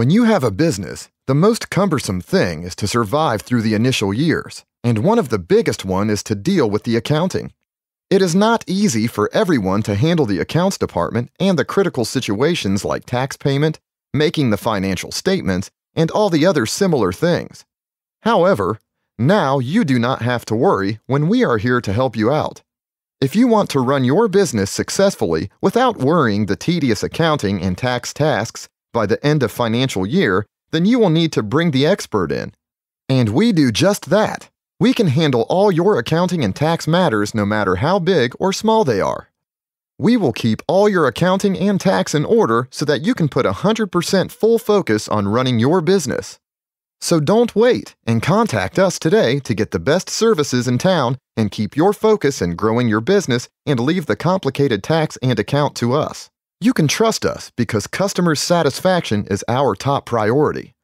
When you have a business, the most cumbersome thing is to survive through the initial years, and one of the biggest one is to deal with the accounting. It is not easy for everyone to handle the accounts department and the critical situations like tax payment, making the financial statements, and all the other similar things. However, now you do not have to worry when we are here to help you out. If you want to run your business successfully without worrying the tedious accounting and tax tasks by the end of financial year, then you will need to bring the expert in. And we do just that. We can handle all your accounting and tax matters no matter how big or small they are. We will keep all your accounting and tax in order so that you can put 100% full focus on running your business. So don't wait and contact us today to get the best services in town and keep your focus in growing your business and leave the complicated tax and account to us. You can trust us because customer satisfaction is our top priority.